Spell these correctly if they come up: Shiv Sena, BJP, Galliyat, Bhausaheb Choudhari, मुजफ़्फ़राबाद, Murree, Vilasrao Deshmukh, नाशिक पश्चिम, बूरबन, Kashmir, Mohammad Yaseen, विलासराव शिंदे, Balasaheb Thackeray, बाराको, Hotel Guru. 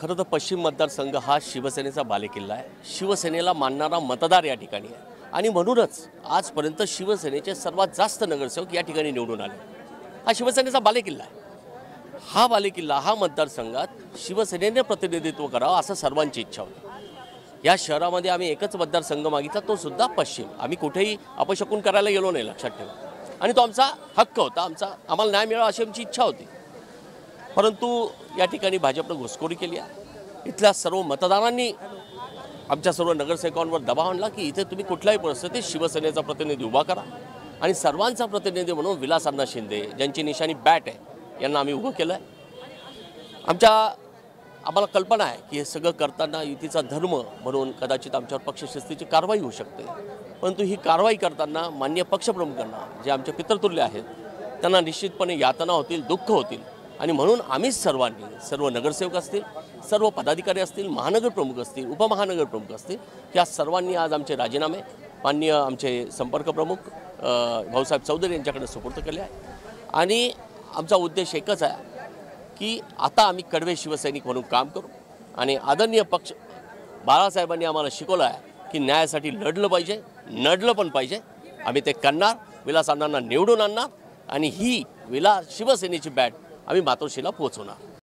खरं तर पश्चिम मतदारसंघ हा शिवसेनेचा बालेकिल्ला आहे, शिवसेनेला मानणारा मतदार या ठिकाणी आहे आणि म्हणूनच आजपर्यंत शिवसेनेचे सर्वात जास्त नगरसेवक या ठिकाणी निवडून आले। हा शिवसेनेचा बालेकिल्ला आहे। हा बालेकिल्ला, हा मतदारसंघात शिवसेनेने प्रतिनिधित्व करावं असं सर्वांची इच्छा होती। या शहरामध्ये आम्ही एकच मतदारसंघ मागितला, तो सुद्धा पश्चिम। आम्ही कुठेही अपशकून करायला गेलो नाही, लक्षात ठेवा, आणि तो आमचा हक्क होता, आम्हाला न्याय मिळावा अशी आमची इच्छा होती। परंतु या ठिकाणी भाजपने घुसखोरी केली आहे। इथल्या सर्व मतदारांनी आमच्या सर्व नगरसेवकांवर दबाव आणला की इथे तुम्ही कुठल्याही परिस्थितीत शिवसेनेचा प्रतिनिधी उभा करा, आणि सर्वांचा प्रतिनिधी म्हणून विलासराव शिंदे, ज्यांची निशाणी बॅट आहे, यांना आम्ही उभं केलं आहे। आम्हाला कल्पना आहे की हे सगळं करताना युतीचा धर्म म्हणून कदाचित आमच्यावर पक्षशिस्तीची कारवाई होऊ शकते, परंतु ही कारवाई करताना मान्य पक्षप्रमुखांना, जे आमचे पितृतुल्य आहेत, त्यांना निश्चितपणे यातना होतील, दुःख होतील, आणि म्हणून आम्ही सर्वांनी, सर्व नगरसेवक असतील, सर्व पदाधिकारी असतील, महानगर प्रमुख असतील, उपमहानगर प्रमुख असतील, या सर्वांनी आज आमचे राजीनामे माननीय आमचे संपर्कप्रमुख भाऊसाहेब चौधरी यांच्याकडे सुपूर्द केले आहे। आणि आमचा उद्देश एकच आहे की आता आम्ही कडवे शिवसैनिक म्हणून काम करू, आणि आदरणीय पक्ष बाळासाहेबांनी आम्हाला शिकवलं आहे की न्यायासाठी लढलं पाहिजे, नडलं पण पाहिजे। आम्ही ते करणार, विलास अण्णांना निवडून आणणार, आणि ही शिवसेनेची बॅट आम्ही मातोश्रीला पोहोचवणार।